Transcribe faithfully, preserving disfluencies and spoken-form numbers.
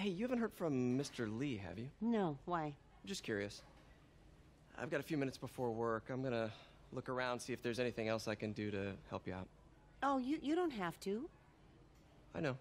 Hey, you haven't heard from Mister Lee, have you? No, why? I'm just curious. I've got a few minutes before work. I'm gonna look around, see if there's anything else I can do to help you out. Oh, you, you don't have to. I know.